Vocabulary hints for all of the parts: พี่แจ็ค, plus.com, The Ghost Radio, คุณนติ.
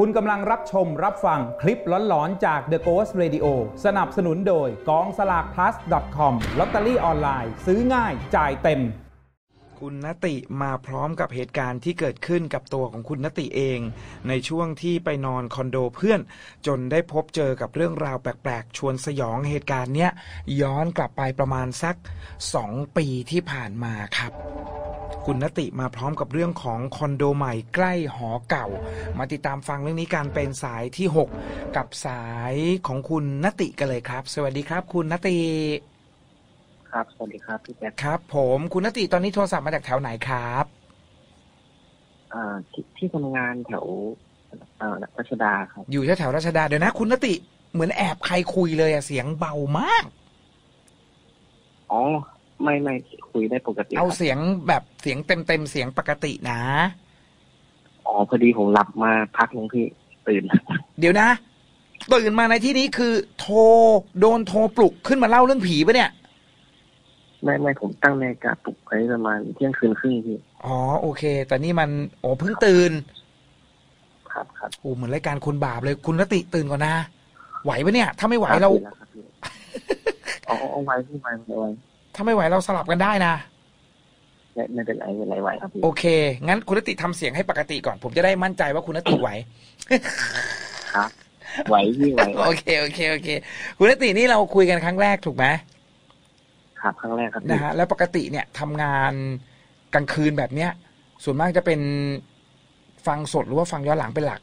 คุณกำลังรับชมรับฟังคลิปหลอนๆจาก The Ghost Radio สนับสนุนโดยกองสลาก plus.com ลอตเตอรี่ออนไลน์ซื้อง่ายจ่ายเต็มคุณณติมาพร้อมกับเหตุการณ์ที่เกิดขึ้นกับตัวของคุณณติเองในช่วงที่ไปนอนคอนโดเพื่อนจนได้พบเจอกับเรื่องราวแปลกๆชวนสยองเหตุการณ์เนี้ยย้อนกลับไปประมาณสัก2 ปีที่ผ่านมาครับคุณณติมาพร้อมกับเรื่องของคอนโดใหม่ใกล้หอเก่ามาติดตามฟังเรื่องนี้การเป็นสายที่6กับสายของคุณณติกันเลยครับสวัสดีครับคุณณติครับสวัสดีครับพี่แจ๊คครับผมคุณณติตอนนี้โทรศัพท์มาจากแถวไหนครับที่ทำงานแถวรัชดาครับอยู่แถวรัชดาเดี๋ยวนะคุณณติเหมือนแอบใครคุยเลยอะเสียงเบามากอ๋อไม่คุยได้ปกติเอาเสียงแบบเสียงเต็มเสียงปกตินะอ๋อพอดีผมหลับมาพักนึงพี่ตื่นเดี๋ยวนะตื่นมาในที่นี้คือโดนโทรปลุกขึ้นมาเล่าเรื่องผีปะเนี่ยไม่ผมตั้งนาฬิกาปลุกไว้ประมาณเที่ยงคืนครึ่งพี่อ๋อโอเคแต่นี่มันโอ้เพิ่งตื่นครับโอ้เหมือนรายการคนบาปเลยคุณณติตื่นก่อนนะไหวปะเนี่ยถ้าไม่ไหวเราอ๋อเอาไว้ที่มันเอาไว้ถ้าไม่ไหวเราสลับกันได้นะไม่เป็นไรไหวครับโอเคงั้นคุณณติทำเสียงให้ปกติก่อนผมจะได้มั่นใจว่าคุณณติไหวครับไหวพี่ไหวโอเคคุณณตินี่เราคุยกันครั้งแรกถูกไหมครับครั้งแรกครับนะฮะแล้วปกติเนี่ยทำงานกลางคืนแบบเนี้ยส่วนมากจะเป็นฟังสดหรือว่าฟังย้อนหลังเป็นหลัก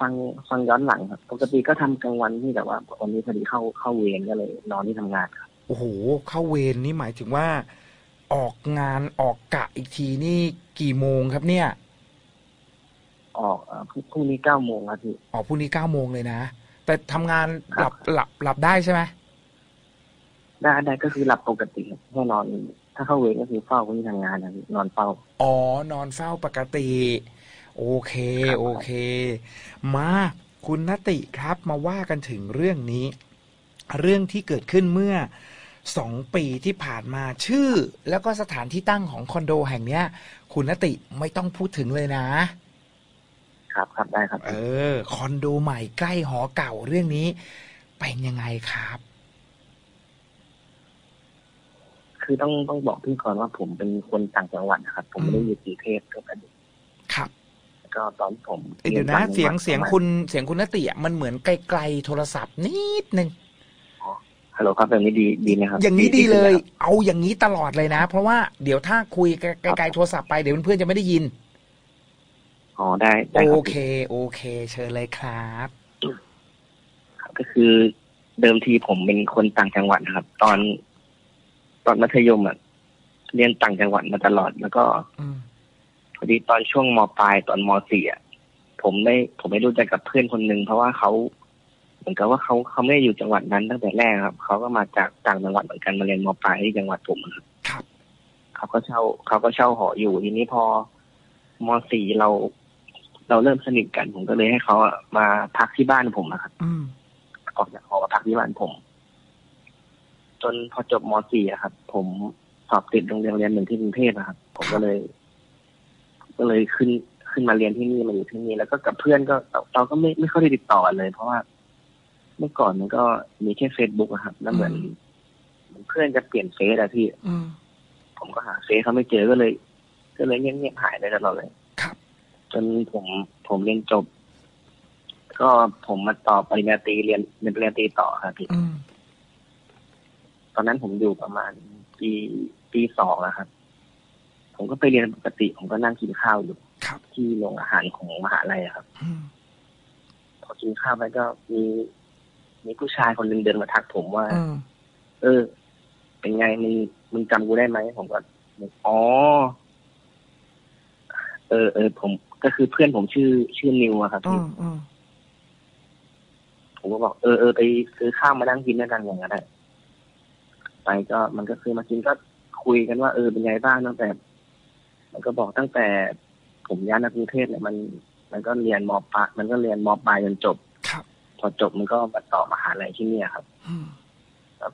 ฟังย้อนหลังครับปกติก็ทำกลางวันนี่แต่ว่าวันนี้พอดีเข้าเวรก็เลยนอนที่ทำงานครับโอ้โหเข้าเวรนี่หมายถึงว่าออกงานออกกะอีกทีนี่กี่โมงครับเนี่ยออกพรุ่งนี้9 โมงครับพี่ออกพรุ่งนี้9 โมงเลยนะแต่ทำงานหลับได้ใช่ไหมได้ก็คือหลับปกติแค่นอนถ้าเข้าเวรก็คือเฝ้าคนที่ทำงานนะนอนเฝ้าอ๋อนอนเฝ้าปกติโอเคมาคุณณติครับมาว่ากันถึงเรื่องนี้เรื่องที่เกิดขึ้นเมื่อ2 ปีที่ผ่านมาชื่อแล้วก็สถานที่ตั้งของคอนโดแห่งเนี้ยคุณณติไม่ต้องพูดถึงเลยนะครับได้ครับคอนโดใหม่ใกล้หอเก่าเรื่องนี้เป็นยังไงครับคือต้องบอกพี่ก่อนว่าผมเป็นคนต่างจังหวัดนะครับผมไม่ได้อยู่กรุงเทพก็เป็นครับก็ตอนผมเดี๋ยวนะเสียงคุณณติมันเหมือนไกลๆโทรศัพท์นิดนึงฮัลโหลครับแบบนี้ดีไหมครับอย่างนี้ดีเลยเอาอย่างนี้ตลอดเลยนะเพราะว่าเดี๋ยวถ้าคุยไกลๆโทรศัพท์ไปเดี๋ยวเพื่อนๆจะไม่ได้ยินอ๋อได้โอเคเชิญเลยครับก็คือเดิมทีผมเป็นคนต่างจังหวัดนะครับตอนมัธยมอ่ะเรียนต่างจังหวัดมาตลอดแล้วก็พอดีตอนช่วงม.ปลายตอนม.4อ่ะผมไม่รู้จักกับเพื่อนคนหนึ่งเพราะว่าเขาเหมือนกับว่าเขาไม่ได้อยู่จังหวัดนั้นตั้งแต่แรกครับเขาก็มาจากต่างจังหวัดเหมือนกันมาเรียนม.ปลายที่จังหวัดผมครับเขาก็เช่าหออยู่ทีนี้พอม.4เราเริ่มสนิทกันผมก็เลยให้เขามาพักที่บ้านผมนะครับออกจากหอมาพักที่บ้านผมจนพอจบม.4อะครับผมสอบติดโรงเรียนหนึ่งที่กรุงเทพนะครับผมก็เลยขึ้นมาเรียนที่นี่มาอยู่ที่นี่แล้วก็กับเพื่อนก็เราก็ไม่ค่อยได้ติดต่อเลยเพราะว่าเมื่อก่อนมันก็มีแค่ Facebook อะครับแล้วเหมือนเพื่อนจะเปลี่ยนเฟซอะพี่ผมก็หาเฟซเขาไม่เจอก็เลยเงียบๆหายไปตลอดเลยจนผมเรียนจบก็ผมมาต่อปริญญาตรีเรียนปริญญาตรีต่อครับพี่ตอนนั้นผมอยู่ประมาณปี 2นะครับผมก็ไปเรียนปกติผมก็นั่งกินข้าวอยู่ที่โรงอาหารของมหาลัยครับพอกินข้าวไปก็มีผู้ชายคนหนึ่งเดินมาทักผมว่าเป็นไงมึงจำกูได้ไหมผมก็อ๋อผมก็คือเพื่อนผมชื่อนิวอะครับพี่ผมก็บอกไปซื้อข้าวมานั่งกินด้วยกันอย่างนั้นแหละไปก็มันก็คือมากินก็คุยกันว่าเป็นไงบ้างตั้งแต่มันก็บอกตั้งแต่ผมย้ายมากรุงเทพเนี่ยมันก็เรียนม.ปลายมันก็เรียนม.ปลายจนจบพอจบมันก็มาต่อมหาลัยที่เนี่ยครับ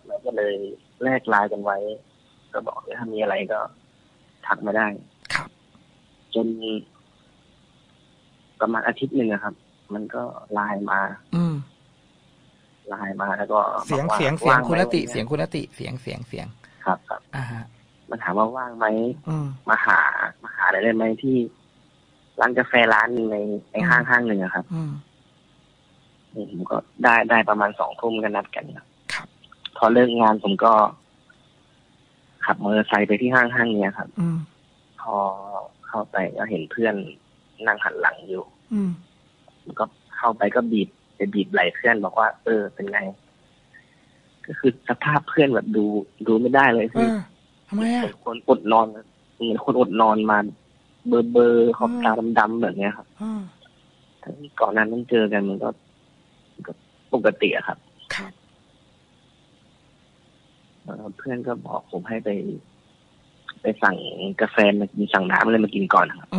แล้วก็เลยแลกไลน์กันไว้ก็บอกว่าถ้ามีอะไรก็ทักมาได้จน ประมาณอาทิตย์หนึ่งครับมันก็ไลน์มาแล้วก็เสียงคุณนติเสียงครับมันถามว่าว่างไหมมาหาอะไรได้ไหมที่ร้านกาแฟร้านนึงในห้างหนึ่งครับผมก็ได้ประมาณสองทุ่มก็นัดกันครับพอเลิกงานผมก็ขับมอเตอร์ไซค์ไปที่ห้างเนี้ยครับพอเข้าไปก็เห็นเพื่อนนั่งหันหลังอยู่ก็เข้าไปก็บีบไหล่เพื่อนบอกว่าเป็นไงก็คือสภาพเพื่อนแบบดูไม่ได้เลยคือทำไมอ่ะคนอดนอนเหมือนคนอดนอนมาเบอร์ขอบตาดำๆแบบเนี้ยครับทั้งที่ก่อนนั้นต้องเจอกันมันก็ปกติอะครับเพื่อนก็บอกผมให้ไปสั่งกาแฟมากินสั่งน้ำอะไรมากินก่อนครับ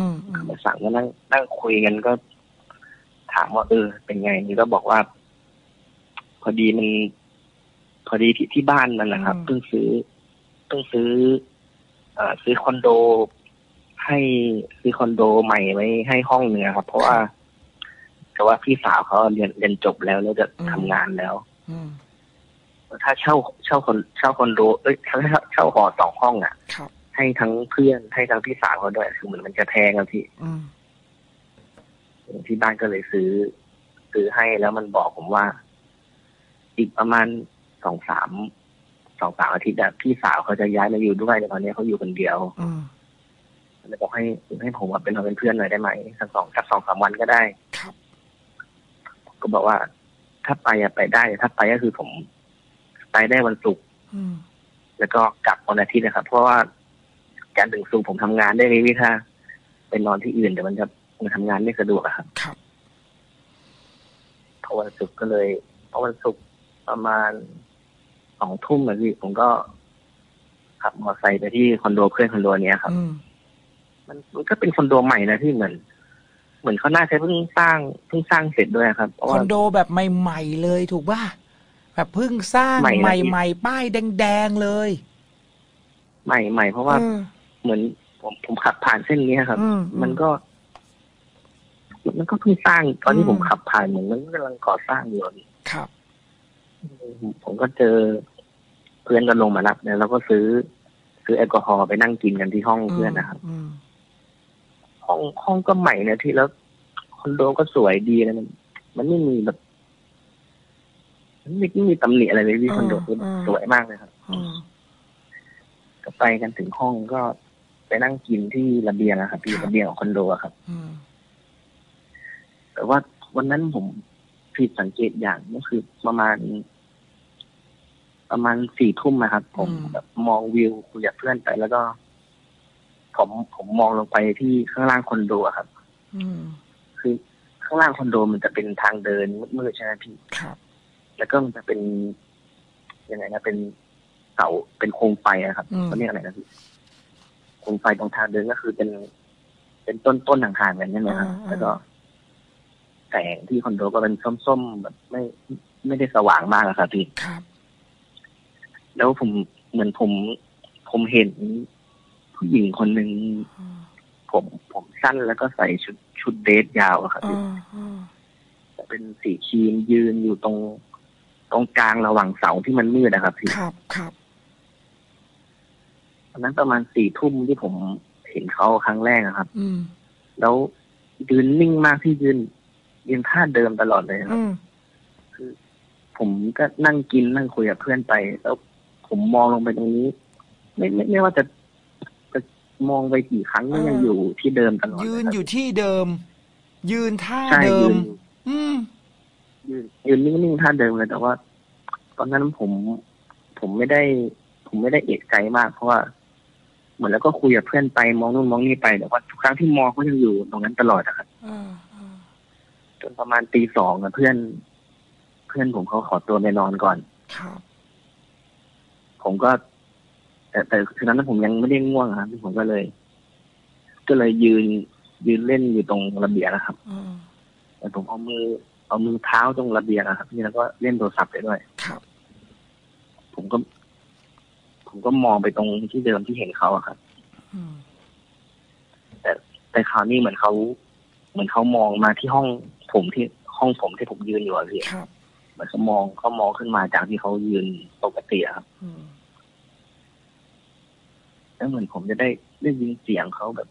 มาสั่งก็นั่งคุยกันก็ถามว่าเป็นไงนี่ก็บอกว่าพอดีที่บ้านมันนะครับเพิ่งซื้อคอนโดให้ซื้อคอนโดใหม่ไว้ให้ห้องนึงครับเพราะว่าพี่สาวเขาเรียนจบแล้วจะทำงานแล้วถ้าเช่าคอนโดเช่าหอสองห้องอ่ะให้ทั้งเพื่อนให้ทั้งพี่สาวเขาด้วยคือเหมือนมันจะแพงครับที่บ้านก็เลยซื้อให้แล้วมันบอกผมว่าอีกประมาณสองสามอาทิตย์พี่สาวเขาจะย้ายมาอยู่ด้วยแต่ตอนนี้เขาอยู่คนเดียวเลยบอกให้ผมมาเป็นเพื่อนหน่อยได้ไหมสักสองสามวันก็ได้ก็บอกว่าถ้าไปได้ถ้าไปก็คือผมไปได้วันศุกร์แล้วก็กลับวันอาทิตย์นะครับเพราะว่าการถึงศุกร์ผมทำงานได้เลยพี่ถ้าเป็นนอนที่อื่นเดี๋ยวมันจะทำงานไม่สะดวกครับพอวันศุกร์ก็เลยพอวันศุกร์ประมาณสองทุ่มแบบนี้ผมก็ขับมอเตอร์ไซค์ไปที่คอนโดเพื่อนคอนโดเนี้ยครับมันก็เป็นคอนโดใหม่นะที่เหมือนเขาน่าจะเพิ่งสร้างเสร็จด้วยครับคอนโดแบบใหม่ๆเลยถูกป่ะแบบเพิ่งสร้างใหม่ป้ายแดงๆเลยใหม่เพราะว่าเหมือนผมขับผ่านเส้นนี้ครับมันก็เพิ่งสร้างตอนที่ผมขับผ่านเหมือนมันกำลังก่อสร้างอยู่ครับผมก็เจอเพื่อนกันลงมารับเนี่ยเราก็ซื้อแอลกอฮอล์ไปนั่งกินกันที่ห้องเพื่อนนะครับห้องก็ใหม่นะที่แล้วคอนโดก็สวยดีนะมันไม่มีแบบไม่มีตำหนิอะไรเลยคอนโดสวยมากเลยครับก็ไปกันถึงห้องก็ไปนั่งกินที่ระเบียงนะครับที่ระเบียงของคอนโดครับแต่ว่าวันนั้นผมผิดสังเกตอย่างก็คือประมาณสี่ทุ่มนะครับผมแบบมองวิวคุยกับเพื่อนไปแล้วก็ผมมองลงไปที่ข้างล่างคอนโดครับคือข้างล่างคอนโดมันจะเป็นทางเดินมืดๆใช่ไหมพี่ครับแล้วก็มันจะเป็นยังไงนะเป็นเสาเป็นโคมไฟนะครับเขาเรียกอะไรนะพี่โคมไฟตรงทางเดินก็คือเป็นต้นห่างๆกันใช่ไหมครับแล้วก็แสงที่คอนโดก็เป็นส้มๆแบบไม่ได้สว่างมากนะครับพี่ครับแล้วผมเหมือนผมเห็นผู้หญิงคนหนึ่งผมสั้นแล้วก็ใส่ชุดเดรสยาวครับพี่จะเป็นสีครีมยืนอยู่ตรงกลางระหว่างเสาที่มันมืดนะครับพี่ครับครับตอนนั้นประมาณสี่ทุ่มที่ผมเห็นเขาครั้งแรกนะครับแล้วยืนนิ่งมากที่ยืนท่าเดิมตลอดเลยครับคือผมก็นั่งกินนั่งคุยกับเพื่อนไปแล้วผมมองลงไปตรงนี้ไม่ว่าจะมองไปกี่ครั้งก็ยังอยู่ที่เดิมตลอดยืนอยู่ที่เดิมยืนท่าเดิมยืนนิ่งๆท่าเดิมเลยแต่ว่าตอนนั้นผมไม่ได้เอะใจมากเพราะว่าเหมือนแล้วก็คุยกับเพื่อนไปมองนู่นมองนี่ไปแต่ว่าทุกครั้งที่มองก็ยังอยู่ตรงนั้นตลอดครับจนประมาณตีสองนะเพื่อนผมเขาขอตัวไปนอนก่อนผมก็แต่ฉะนั้นผมยังไม่ได้ง่วงครับผมก็เลยยืนเล่นอยู่ตรงระเบียงนะครับแต่ผมเอามือเท้าตรงระเบียงนะครับนี่แล้วก็เล่นโทรศัพท์ไปด้วยผมก็มองไปตรงที่เดิมที่เห็นเขาครับแต่คราวนี้เหมือนเขา เหมือนเขามองมาที่ห้องผมที่ห้องผมที่ผมยืนอยู่อะพี่เหมือนเขามองขึ้นมาจากที่เขายืนปกติครับแล้วเหมือนผมจะได้ยินเสียงเขาแบบ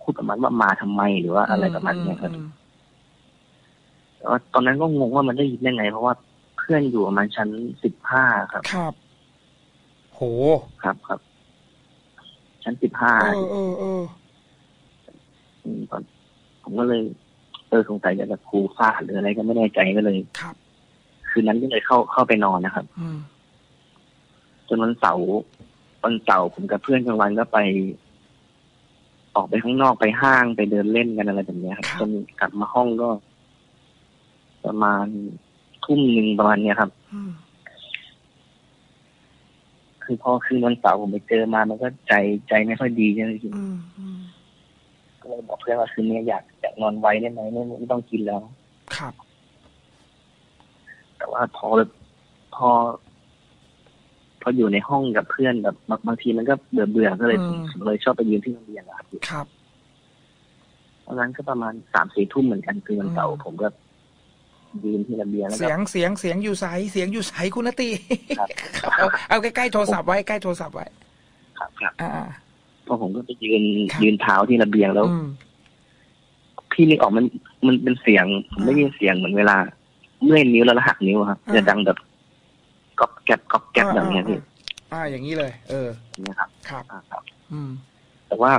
พูดประมาณว่ามาทำไมหรือว่าอะไรประมาณนี้ครับแต่ว่าตอนนั้นก็งงว่ามันได้ยินได้ไงเพราะว่าเพื่อนอยู่ประมาณชั้น15ครับครับโหครับครับชั้น15ตอนผมก็เลยสงสัยจะครูฟาดหรืออะไรก็ไม่แน่ใจก็เลยครับคืนนั้นก็เลยเข้าไปนอนนะครับจนวันเสาร์ผมกับเพื่อนกลางวันก็ไปออกไปข้างนอกไปห้างไปเดินเล่นกันอะไรแบบนี้ครับจนกลับมาห้องก็ประมาณ19:00ประมาณนี้ครับคือพอคืนวันเสาร์ผมไปเจอมามันก็ใจไม่ค่อยดีเลยจริงก็เลยบอกเพื่อนว่าคืนนี้อยากนอนไว้ได้ไหมไม่ต้องกินแล้วครับแต่ว่าพออยู่ในห้องกับเพื่อนแบบบางทีมันก็เบื่อก็เลยชอบไปยืนที่โรงเรียนครับตอนนั้นก็ประมาณ 3-4 ทุ่มเหมือนกันคือวันเสาร์ผมก็ยืนที่ระเบียงแล้วเสียงอยู่สายคุณนติเอาใกล้ๆโทรศัพท์ไว้ใกล้โทรศัพท์ไว้ครับครับพอผมก็ไปยืนเท้าที่ระเบียงแล้วพี่นึกออกมันเป็นเสียงผมได้ยินเสียงเหมือนเวลาเมื่อยนิ้วแล้วหักนิ้วครับจะดังแบบก๊อบแก๊บก๊อบแก๊บแบบนี้พี่อย่างนี้เลยนะครับครับแต่ว่า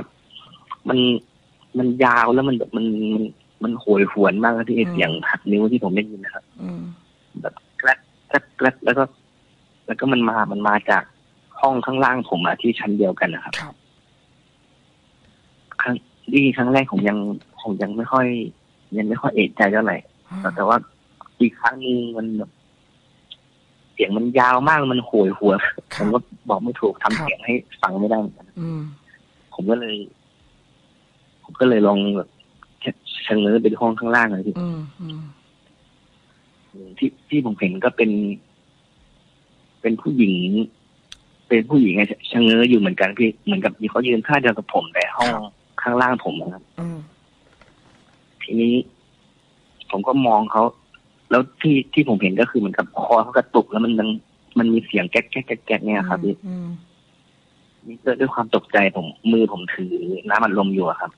มันยาวแล้วมันแบบมันโหยหวนมากที่เสียงหักนิ้วที่ผมได้ยินนะครับแบบแกรดแกรดแล้วก็มันมาจากห้องข้างล่างผมที่ชั้นเดียวกันนะครับครั้งแรกผมยังไม่ค่อยเอะใจเท่าไหร่แต่ว่าอีกครั้งนึงมันแบบเสียงมันยาวมากมันโหยหวนผมก็บอกไม่ถูกทำเสียงให้ฟังไม่ได้ผมก็เลยลองแบบชะเง้อไปห้องข้างล่างเลยที่ผมเห็นก็เป็นผู้หญิงไงชะเง้ออยู่เหมือนกันพี่เหมือนกับเขายืนท่าเดียวกับผมแต่ห้องข้างล่างผมนะครับทีนี้ผมก็มองเขาแล้วที่ผมเห็นก็คือเหมือนกับคอเขากระตุกแล้วมันมีเสียงแก๊กแก๊กแก๊กเนี่ยครับพี่นี่เกิดด้วยความตกใจผมมือผมถือน้ำอัดลมอยู่ครับ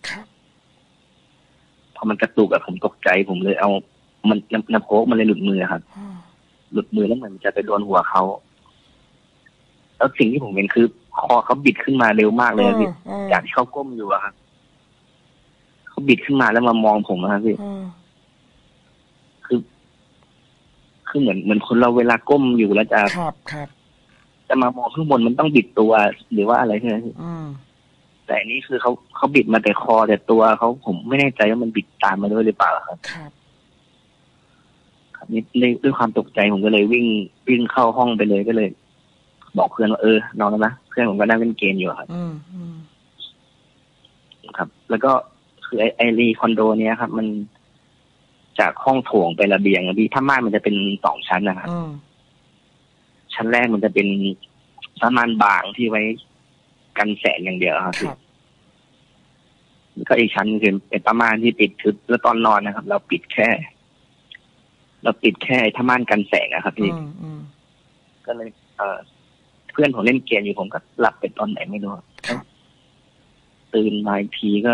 พอมันกระตุกผมตกใจผมเลยเอามันน้ำโค้กมันเลยหลุดมือครับหลุดมือแล้วมันจะไปโดนหัวเขาแล้วสิ่งที่ผมเห็นคือคอเขาบิดขึ้นมาเร็วมากเลยพี่จากที่เขาก้มอยู่ครับเขาบิดขึ้นมาแล้วมามองผมครับพี่คือเหมือนคนเราเวลาก้มอยู่แล้วจะมามองข้างบนมันต้องบิดตัวหรือว่าอะไรใช่ไหมแต่อันนี้คือเขาบิดมาแต่คอแต่ตัวเขาผมไม่แน่ใจว่ามันบิดตามมาด้วยหรือเปล่าครับครับนี่ด้วยความตกใจผมก็เลยวิ่งเข้าห้องไปเลยก็เลยบอกเพื่อนว่านอนแล้วนะเพื่อนผมก็นั่งเล่นเกมอยู่ครับครับแล้วก็คือไอรีคอนโดเนี้ยครับมันจากห้องโถงไประเบียงพี่ผ้าม่านมันจะเป็น2 ชั้นนะครับชั้นแรกมันจะเป็นผ้าม่านบางที่ไว้กันแสงอย่างเดียวครับแล้วก็อีกชั้นคือเป็นผ้าม่านที่ปิดทึบแล้วตอนนอนนะครับเราปิดแค่ผ้าม่านกันแสงครับพี่ก็เลยเพื่อนผมเล่นเกมอยู่ผมก็หลับไปตอนไหนไม่รู้ตื่นมาอีกทีก็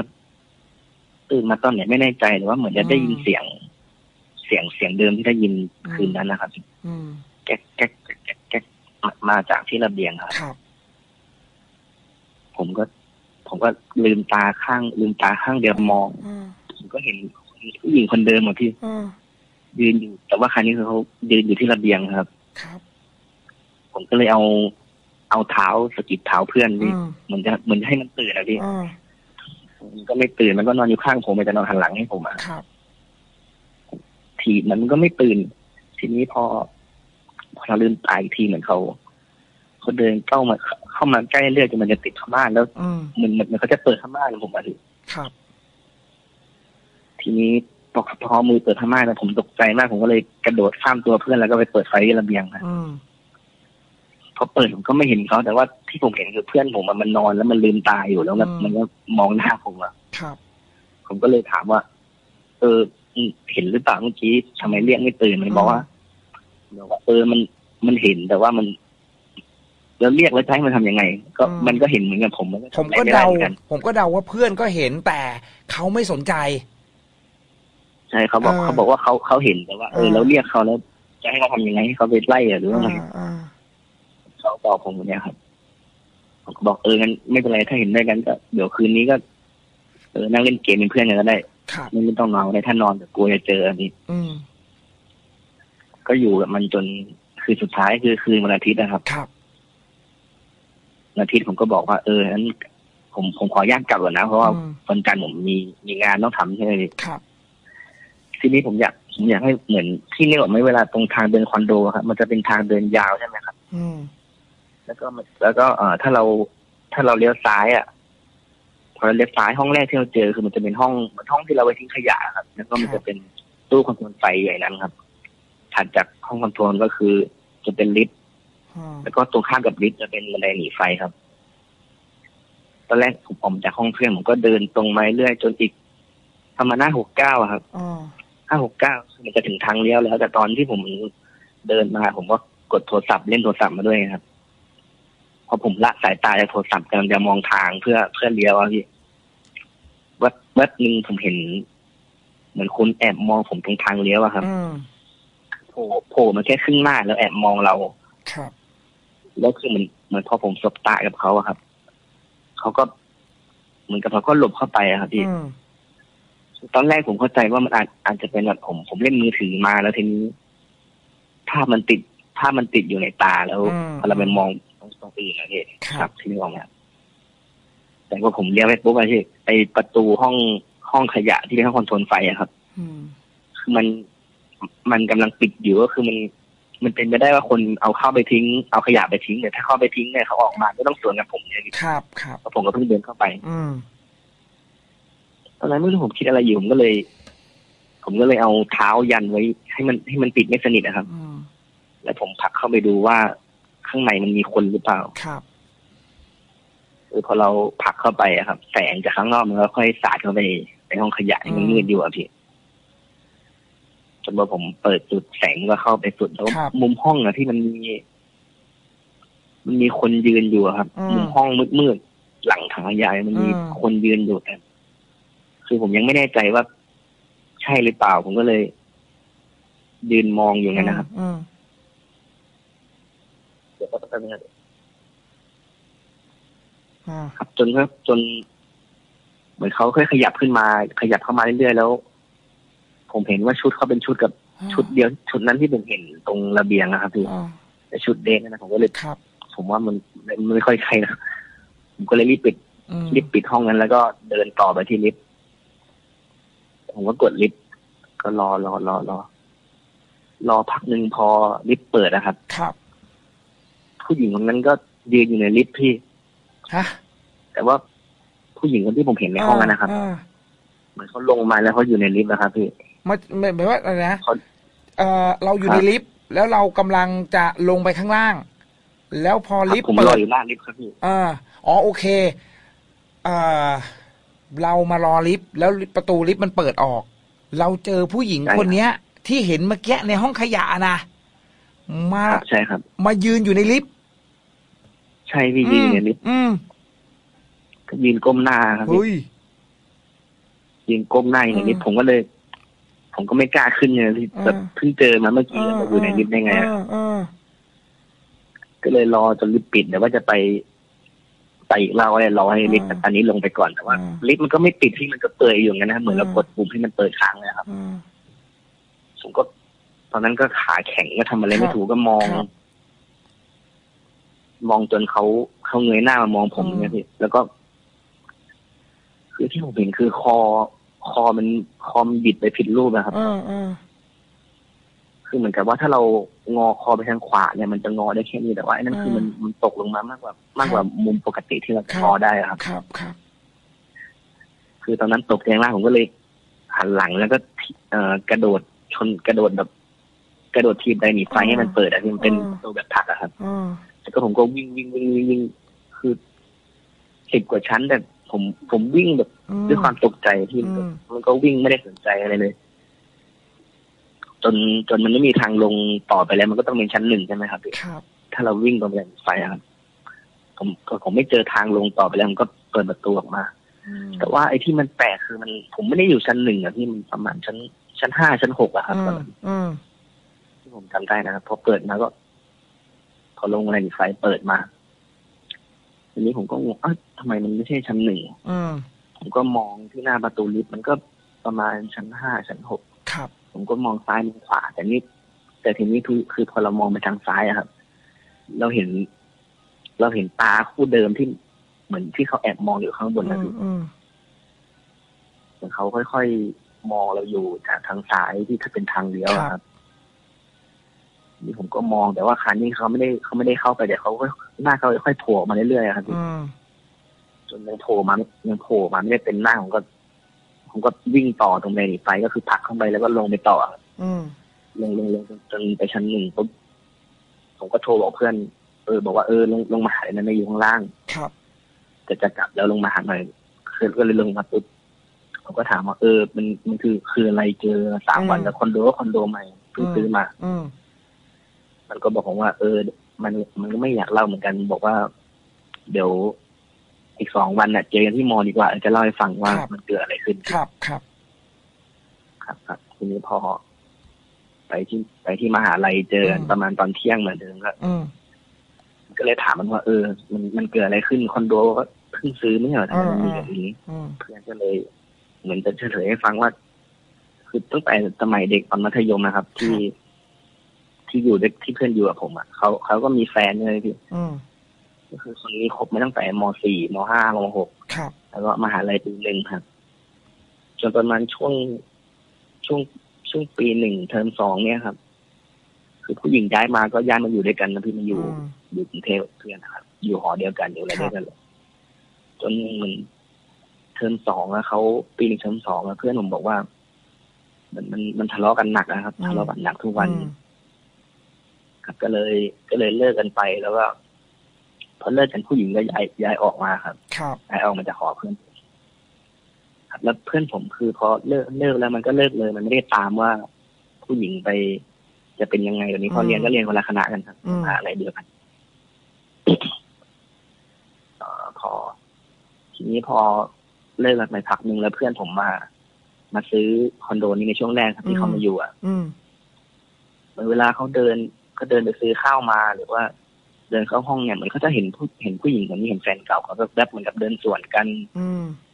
ตื่นมาตอนไหนไม่แน่ใจหรือว่าเหมือนจะได้ยินเสียงเดิมที่ได้ยินคืนนั้นนะครับแก๊กแก๊กแก๊กมาจากที่ระเบียงครับผมก็ลืมตาข้างเดียวมองผมก็เห็นผู้หญิงคนเดิมที่ยืนอยู่แต่ว่าครั้งนี้คือเขายืนอยู่ที่ระเบียงครับผมก็เลยเอาเท้าสะกิดเท้าเพื่อนดิเหมือนจะให้มันตื่นนะพี่ก็ไม่ตื่นมันก็นอนอยู่ข้างผมมันจะนอนหันหลังให้ผมทีมันก็ไม่ตื่นทีนี้พอเราลืมตายทีเหมือนเขาเดินเข้ามาใกล้เรื่อยจนมันจะติดผ้าม่านแล้วมันเขาจะเปิดผ้าม่านผมมาดิทีนี้พอมือเปิดผ้าม่านแล้วผมตกใจมากผมก็เลยกระโดดข้ามตัวเพื่อนแล้วก็ไปเปิดไฟที่ระเบียงนะพอเปิดผมก็ไม่เห็นเขาแต่ว่าที่ผมเห็นคือเพื่อนผมมันนอนแล้วมันลืมตาอยู่แล้วมันก็มองหน้าผมผมก็เลยถามว่า เห็นหรือเปล่าเมื่อกี้ทำไมเรียกไม่ตื่นมันบอกว่ามันเห็นแต่ว่ามันแล้วเรียกแล้วใช้มันทำยังไงก็มันก็เห็นเหมือนกับผมก็เดาว่าเพื่อนก็เห็นแต่เขาไม่สนใจใช่เขาบอกว่าเขาเห็นแต่ว่าแล้วเรียกเขาแล้วจะให้เขาทำยังไงให้เขาไปไล่หรือว่าไงเขาบอกผมเนี่ยครับบอกงั้นไม่เป็นไรถ้าเห็นด้วยกันก็เดี๋ยวคืนนี้ก็นั่งเล่นเกมเป็นเพื่อนกันก็ได้ไม่ต้องนอนเลยถ้านอนแต่กลัวจะเจออันนี้ก็อยู่กับมันจนคืนสุดท้ายคือคืนวันอาทิตย์นะครับวันอาทิตย์ผมก็บอกว่างั้นผมขอย้ายกลับก่อนนะเพราะว่าวันจันทร์ผมมีงานต้องทำใช่ไหมครับทีนี้ผมอยากให้เหมือนที่นี่แบบไม่เวลาตรงทางเดินคอนโดครับมันจะเป็นทางเดินยาวใช่ไหมครับแล้วก็ถ้าเราเลี้ยวซ้ายอ่ะพอเราเลี้ยวซ้ายห้องแรกที่เราเจอคือมันจะเป็นห้องที่เราไว้ทิ้งขยะครับแล้วก็มันจะเป็นตู้คอนโทรลไฟใหญ่นั้นครับถัดจากห้องคอนโทรลก็คือจะเป็นลิฟต์แล้วก็ตรงข้ามกับลิฟต์จะเป็นบันไดหนีไฟครับตอนแรกผมจากห้องเพื่อนผมก็เดินตรงไปเรื่อยจนอีกธรรมนา569ครับ569มันจะถึงทางเลี้ยวแล้วแต่ตอนที่ผมเดินมาผมก็กดโทรศัพท์เล่นโทรศัพท์มาด้วยครับพอผมละสายตาจากโทรศัพท์กำลังจะมองทางเพื่อเลี้ยวพี่วัดนึงผมเห็นเหมือนคนแอบมองผมตรงทางเลี้ยวครับโผล่มาแค่ครึ่งหน้าแล้วแอบมองเราครับแล้วคือเหมือนพอผมสบตากับเขาครับเขาก็เหมือนกับเขาก็หลบเข้าไปครับพี่ตอนแรกผมเข้าใจว่ามันอาจจะเป็นแบบผมเล่นมือถือมาแล้วทีนี้ภาพมันติดอยู่ในตาแล้วพอเราไปมองตรงอื่นนะพี่ครับที่มองเนี่ยแต่ว่าผมเลี้ยวไปปุ๊บอะพี่ไอประตูห้องขยะที่เป็นห้องคอนโทรลไฟครับคือมันกำลังปิดอยู่ก็คือมันเป็นไปได้ว่าคนเอาเข้าไปทิ้งเอาขยะไปทิ้งเนี่ยถ้าเข้าไปทิ้งเนี่ยเขาออกมาก็ต้องสวนกับผมเนี่ยครับผมก็เพิ่งเดินเข้าไปตอนนั้นเมื่อผมคิดอะไรอยู่ผมก็เลยเอาเท้ายันไว้ให้มันปิดไม่สนิทนะครับแล้วผมผลักเข้าไปดูว่าข้างในมันมีคนหรือเปล่าครับพอเราผลักเข้าไปครับแสงจากข้างนอกมันก็ค่อยสาดเข้าไปในห้องขยะมันมืดอยู่อะพี่จนพอผมเปิดจุดแสงก็เข้าไปสุดแล้วมุมห้องนะที่มันมีคนยืนอยู่ครับมุมห้องมืดๆหลังถังขยะมันมีคนยืนอยู่แต่คือผมยังไม่แน่ใจว่าใช่หรือเปล่าผมก็เลยยืนมองอยู่งั้นนะครับเดี๋ยวก็จะเป็นอะไรครับจนเหมือนเขาค่อยขยับเข้ามาเรื่อยๆแล้วผมเห็นว่าชุดเขาเป็นชุดกับชุดเดียวชุดนั้นที่ผมเห็นตรงระเบียงนะครับพี่แต่ชุดเด็กนะผมก็เลยผมว่ามันไม่ค่อยใครนะผมก็เลยรีบปิดห้องนั้นแล้วก็เดินต่อไปที่ลิฟต์ผมก็กดลิฟต์ก็รอพักหนึ่งพอลิฟต์เปิดนะครับผู้หญิงคนนั้นก็ยืนอยู่ในลิฟต์พี่แต่ว่าผู้หญิงคนที่ผมเห็นในห้องนั้นนะครับเหมือนเขาลงมาแล้วเขาอยู่ในลิฟต์นะครับพี่หมายว่าอะไรนะเราอยู่ในลิฟต์แล้วเรากำลังจะลงไปข้างล่างแล้วพอลิฟต์เปิดผมรออยู่หน้าลิฟต์ครับพี่อ๋อโอเคเรามารอลิฟต์แล้วประตูลิฟต์มันเปิดออกเราเจอผู้หญิงคนเนี้ยที่เห็นเมื่อกี้ในห้องขยะนะใช่ครับมายืนอยู่ในลิฟต์ใช่พี่ยืนในลิฟต์ก็ยืนก้มหน้าครับพี่ยืนก้มหน้าอย่างนี้ผมก็ไม่กล้าขึ้นเลยแบบเพิ่งเจอมาเมื่อกี้มาอยู่ในลิฟต์ได้ไงก็เลยรอจนลิฟต์ปิดแต่ว่าจะไปอีกเราเลยรอให้ลิฟต์อันนี้ลงไปก่อนแต่ว่าลิฟต์มันก็ไม่ปิดที่มันก็เปิดอยู่งั้นนะครับเหมือนเรากดปุ่มให้มันเปิดค้างเลยครับผมก็ตอนนั้นก็ขาแข็งก็ทำอะไรไม่ถูกก็มองจนเขาเงยหน้ามามองผมเนี่ยพี่แล้วก็คือที่ผมเห็นคือคอมันบิดไปผิดรูปนะครับคือเหมือนกับว่าถ้าเรางอคอไปทางขวาเนี่ยมันจะงอได้แค่นี้แต่ว่าไอ้นั่นคือมันตกลงมามากกว่ามุมปกติที่เรางอได้ครับครับคือตอนนั้นตกใจมากผมก็เลยหันหลังแล้วก็กระโดดชนกระโดดแบบกระโดดทีบไดหนีไฟให้มันเปิดอะมันเป็นตัวแบบถักอะครับแล้วก็ผมก็วิ่งคือ10 กว่าชั้นแต่ ผมวิ่งแบบด้วยความตกใจที่มันก็วิ่งไม่ได้สนใจอะไรเลยจนมันไม่มีทางลงต่อไปแล้วมันก็ต้องเป็นชั้นหนึ่งใช่ไหมครับพี่ถ้าเราวิ่งตรงแบบไฟครับผมไม่เจอทางลงต่อไปแล้วมันก็เปิดประตูออกมาแต่ว่าไอ้ที่มันแปลกคือมันผมไม่ได้อยู่ชั้นหนึ่งอะพี่มันประมาณชั้นห้าชั้นหกอะครับตอนนั้นที่ผมจำได้นะครับพอเปิดมาก็พอลงอะไรไฟเปิดมาทีนี้ผมก็งงเอ๊ะทำไมมันไม่ใช่ชั้นหนึ่งผมก็มองที่หน้าประตูลิฟต์มันก็ประมาณชั้นห้าชั้นหกผมก็มองซ้ายมองขวาแต่ทีนี้คือพอเรามองไปทางซ้ายอะครับเราเห็นตาคู่เดิมที่เหมือนที่เขาแอบมองอยู่ข้างบนนะพี่เหมือนเขาค่อยๆมองเราอยู่จากทางซ้ายที่ถ้าเป็นทางเลี้ยวครับนี่ผมก็มองแต่ว่าครั้งนี้เขาไม่ได้เข้าไปแต่เขาก็หน้าเขาค่อยๆโผล่มาเรื่อยๆครับพี่จนยังโผล่มาไม่ได้เป็นหน้าผมก็วิ่งต่อตรงในไฟก็คือผลักเข้าไปแล้วก็ลงไปต่อลงจนไปชั้นหนึ่งปุ๊บผมก็โทรบอกเพื่อนบอกว่าลงมาหาเลยนะไม่อยู่ข้างล่างครับจะกลับแล้วลงมาหาหน่อยคือก็เลยลงมาปุ๊บผมก็ถามว่ามันคืออะไรเจอสามวันแล้วคอนโดใหม่ซื้อมามันก็บอกผมว่ามันก็ไม่อยากเล่าเหมือนกันบอกว่าเดี๋ยวอีกสองวันน่ะเจอกันที่มอดีกว่าจะเล่าให้ฟังว่ามันเกิดอะไรขึ้นครับทีนี้พอไปที่มหาลัยเจอประมาณตอนเที่ยงเหมือนเดิมก็เลยถามมันว่ามันเกิดอะไรขึ้นคอนโดก็เพิ่งซื้อไม่เหรอทำไมมีแบบนี้เพื่อนก็เลยเหมือนจะเฉลยให้ฟังว่าคือตั้งแต่สมัยเด็กตอนมัธยมนะครับที่อยู่ด้วยที่เพื่อนอยู่กับผมอ่ะเขาก็มีแฟนเลยพี่ก็คือคนนี้คบมาตั้งแต่ม.4 ม.5 ม.6 แล้วก็มหาลัยปีหนึ่งครับจนประมาณช่วงปีหนึ่งเทอมสองเนี่ยครับคือผู้หญิงย้ายมาก็ย้ายมาอยู่ด้วยกันนะพี่มาอยู่กรุงเทพเพื่อนนะครับอยู่หอเดียวกันอยู่อะไรด้วยกันเลยจนเทอมสองแล้วเขาปีหนึ่งเทอมสองแล้วเพื่อนผมบอกว่ามันทะเลาะกันหนักนะครับทะเลาะกันหนักทุกวันครับก็เลยเลิกกันไปแล้วก็พอเลิกกันผู้หญิงก็ย้ายออกมาครับย้ายออกมาจากหอเพื่อนครับแล้วเพื่อนผมคือพอเลิกแล้วมันก็เลิกเลยมันไม่ได้ตามว่าผู้หญิงไปจะเป็นยังไงตอนนี้พอเรียนก็เรียนคนละคณะกันครับอะไรเดียวกันพอทีนี้พอเลิกกันไปพักนึงแล้วเพื่อนผมมาซื้อคอนโดนี้ในช่วงแรกครับที่เขามาอยู่อ่ะเวลาเขาเดินไปซื้อข้าวมาหรือว่าเดินเข้าห้องเนี่ยเหมือนเขาจะเห็นผู้หญิงคนนี้เห็นแฟนเก่าเขาก็แบบเหมือนกับเดินสวนกัน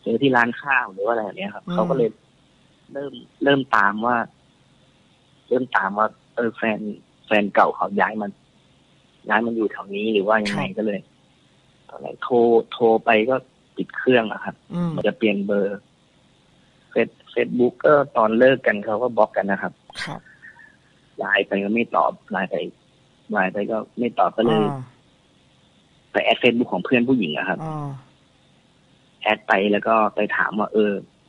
เจอที่ร้านข้าวหรือว่าอะไรอย่างเงี้ยครับเขาก็เลยเริ่มตามว่าแฟนเก่าเขาย้ายมันอยู่แถวนี้หรือว่ายังไงก็เลยตอนแรกโทรไปก็ติดเครื่องอะครับมันจะเปลี่ยนเบอร์เฟซบุ๊กก็ตอนเลิกกันเขาก็บล็อกกันนะครับไลน์ไปก็ไม่ตอบไลน์ไปก็ไม่ตอบก็เลยไปแอดเฟซบุ๊กของเพื่อนผู้หญิงอะครับแอดไปแล้วก็ไปถามว่า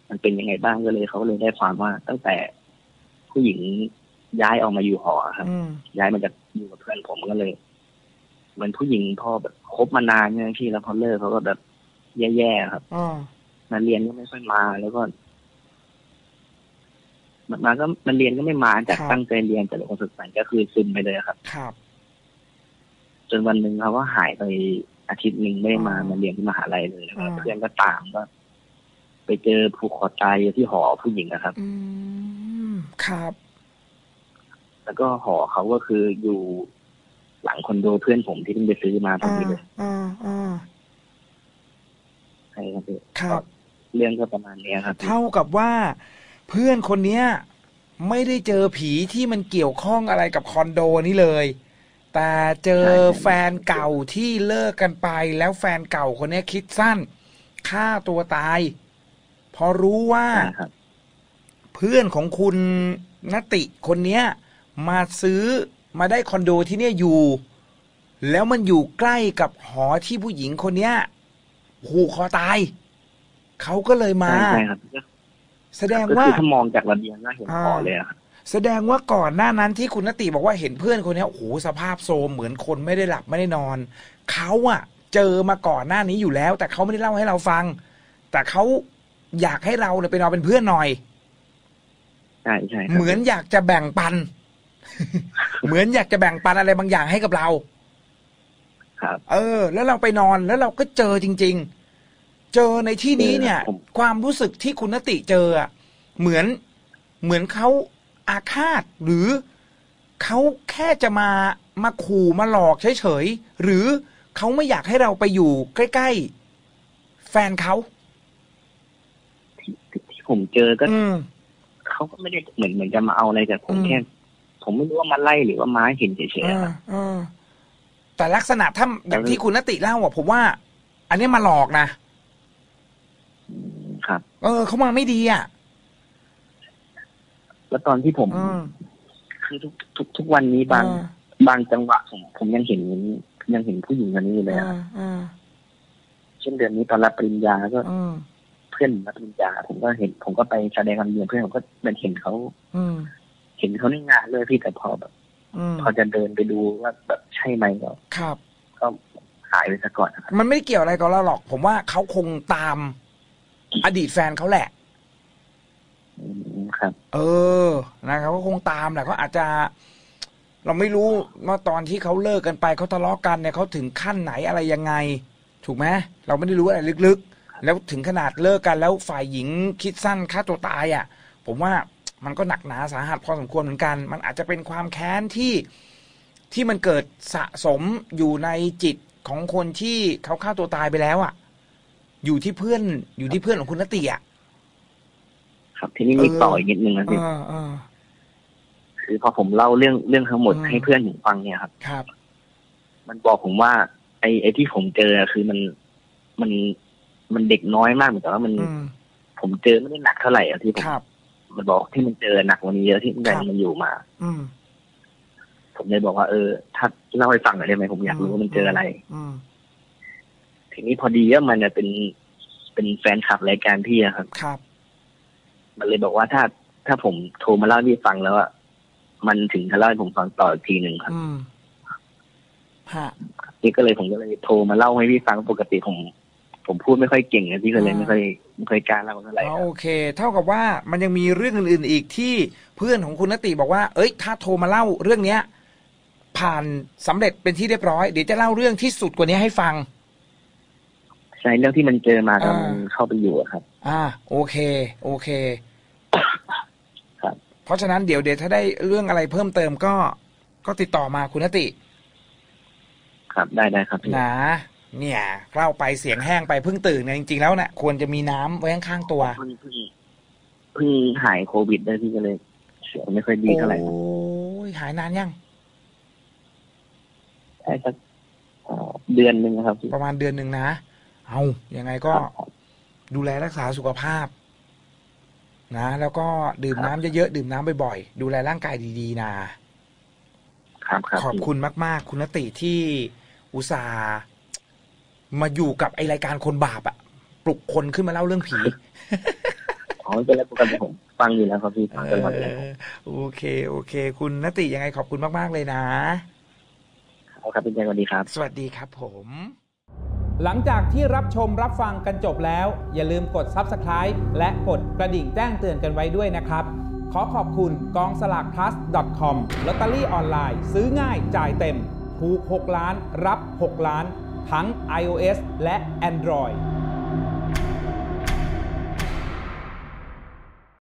มันเป็นยังไงบ้างก็เลยเขาก็เลยได้ความว่าตั้งแต่ผู้หญิงย้ายออกมาอยู่หอครับย้ายมาจากอยู่กับเพื่อนผมก็เลยเหมือนผู้หญิงพอแบบคบมานานไงพี่แล้วพอเลิกเขาก็แบบแย่ๆครับมาเรียนก็ไม่ค่อยมาแล้วก็มาก็มันเรียนก็ไม่มาจากตั้งใจเรียนแต่ความสดใสก็คือซึมไปเลยครับจนวันหนึ่งเขาก็หายไปอาทิตย์หนึ่งไม่ได้มาเรียนที่มหาลัยเลยนะครับเพื่อนก็ตามก็ไปเจอผูกคอตายที่หอผู้หญิงนะครับแล้วก็หอเขาก็คืออยู่หลังคอนโดเพื่อนผมที่เพิ่งไปซื้อมาตอนนี้เลยใช่ครับครับเรื่องก็ประมาณนี้ครับเท่ากับว่าเพื่อนคนเนี้ยไม่ได้เจอผีที่มันเกี่ยวข้องอะไรกับคอนโดนี้เลยแต่เจอแฟนเก่าที่เลิกกันไปแล้วแฟนเก่าคนนี้คิดสั้นฆ่าตัวตายพอรู้ว่าเพื่อนของคุณณติคนเนี้ยมาซื้อมาได้คอนโดที่เนี่ยอยู่แล้วมันอยู่ใกล้กับหอที่ผู้หญิงคนเนี้ยผูกคอตายเขาก็เลยมาแสดงว่าถ้ามองจากระเบียงก็เห็นหอเลยอะแสดงว่าก่อนหน้านั้นที่คุณณติบอกว่าเห็นเพื่อนคนนี้โอ้โหสภาพโซมเหมือนคนไม่ได้หลับไม่ได้นอนเขาอะเจอมาก่อนหน้านี้อยู่แล้วแต่เขาไม่ได้เล่าให้เราฟัง แต่เขาอยากให้เราเนี่ยเป็นเราเป็นเพื่อนหน่อยใช่ใช่เหมือนอยากจะแบ่งปันเหมือนอยากจะแบ่งปันอะไรบางอย่างให้กับเราครับเออแล้วเราไปนอนแล้วเราก็เจอจริงๆเจอในที่นี้เนี่ยความรู้สึกที่คุณณติเจออ่ะเหมือนเขาอาฆาตหรือเขาแค่จะมาขู่มาหลอกเฉยๆหรือเขาไม่อยากให้เราไปอยู่ใกล้ๆแฟนเขาที่ผมเจอก็เขาก็ไม่ได้เหมือนจะมาเอาอะไรแต่ผมแค่ผมไม่รู้ว่ามันไล่หรือว่ามาเห็นเฉยๆแต่ลักษณะถ้าอย่างที่คุณณติเล่าอ่ะผมว่าอันนี้มาหลอกนะครับเออเขามาไม่ดีอ่ะแล้วตอนที่ผมคือทุกวันนี้บางจังหวะผมยังเห็นผู้หญิงคนนี้เลยอ่ะเช่นเดือนนี้ตอนรับปริญญาก็เพื่อนรับปริญญาผมก็เห็นผมก็ไปแสดงความยินดีเพื่อนผมก็เห็นเขาในงานเลยพี่แต่พอแบบพอจะเดินไปดูว่าแบบใช่ไหมก็หายไปซะก่อนมันไม่เกี่ยวอะไรกับเราหรอกผมว่าเขาคงตามอดีตแฟนเขาแหละครับเออนะครับก็คงตามแหละเขาอาจจะเราไม่รู้ว่าตอนที่เขาเลิกกันไปเขาทะเลาะกันเนี่ยเขาถึงขั้นไหนอะไรยังไงถูกไหมเราไม่ได้รู้อะไรลึกๆแล้วถึงขนาดเลิกกันแล้วฝ่ายหญิงคิดสั้นฆ่าตัวตายอ่ะผมว่ามันก็หนักหนาสาหัสพอสมควรเหมือนกันมันอาจจะเป็นความแค้นที่มันเกิดสะสมอยู่ในจิตของคนที่เขาฆ่าตัวตายไปแล้วอ่ะอยู่ที่เพื่อนของคุณณติอ่ะครับทีนี้มีต่ออีกนิดนึงนะพี่คือพอผมเล่าเรื่องทั้งหมดให้เพื่อนผมฟังเนี่ยครับครับมันบอกผมว่าไอ้ที่ผมเจอคือมันเด็กน้อยมากเหมือนแต่ว่ามันผมเจอไม่ได้หนักเท่าไหร่ที่ผมมันบอกที่มันเจอหนักกว่านี้เยอะที่มันอยู่มาผมเลยบอกว่าเออถ้าเล่าให้ฟังหน่อยได้ไหมผมอยากรู้ว่ามันเจออะไรทีนี้พอดีว่ามันเนี่ยเป็นแฟนคลับรายการพี่ครับครับมันเลยบอกว่าถ้าผมโทรมาเล่าพี่ฟังแล้วอะมันถึงจะเล่าให้ผมฟังต่ออีกทีหนึ่งครับนี่ก็เลยผมก็เลยโทรมาเล่าให้พี่ฟังปกติผมพูดไม่ค่อยเก่งนะพี่ก็เลยไม่ค่อยกล้าเล่าเท่าไหร่โอเคเท่ากับว่ามันยังมีเรื่องอื่นๆอีกที่เพื่อนของคุณณติบอกว่าเอ้ยถ้าโทรมาเล่าเรื่องเนี้ยผ่านสำเร็จเป็นที่เรียบร้อยเดี๋ยวจะเล่าเรื่องที่สุดกว่านี้ให้ฟังใช่เรื่องที่มันเจอมาครับเข้าไปอยู่ครับโอเคครับเพราะฉะนั้นเดี๋ยวถ้าได้เรื่องอะไรเพิ่มเติมก็ติดต่อมาคุณณติครับได้ครับพี่นะเนี่ยเล่าไปเสียงแห้งไปเพิ่งตื่นเนี่ยจริงๆแล้วเนี่ยควรจะมีน้ำไว้ข้างๆตัวเพิ่งหายโควิดได้พี่ก็เลยเสียงไม่ค่อยดีเท่าไหร่โอ้ยหายนานยังได้สักเดือนหนึ่งครับประมาณเดือนหนึ่งนะเอายังไงก็ดูแลรักษาสุขภาพนะแล้วก็ดื่มน้ำเยอะๆดื่มน้ำบ่อยๆดูแลร่างกายดีๆนะขอบคุณมากๆคุณณติที่อุตส่าห์มาอยู่กับไอรายการคนบาปอะปลุกคนขึ้นมาเล่าเรื่องผีอ๋อเป็นแล้วกันผมฟังอยู่แล้วครับพี่ฟังกันหมดแล้วโอเคคุณณติยังไงขอบคุณมากๆเลยนะครับเป็นใจสวัสดีครับสวัสดีครับผมหลังจากที่รับชมรับฟังกันจบแล้วอย่าลืมกด Subscribe และกดกระดิ่งแจ้งเตือนกันไว้ด้วยนะครับขอขอบคุณกองสลาก plus.com ลอตเตอรี่ออนไลน์ซื้อง่ายจ่ายเต็มถูก6 ล้านรับ6 ล้านทั้ง iOS และ Android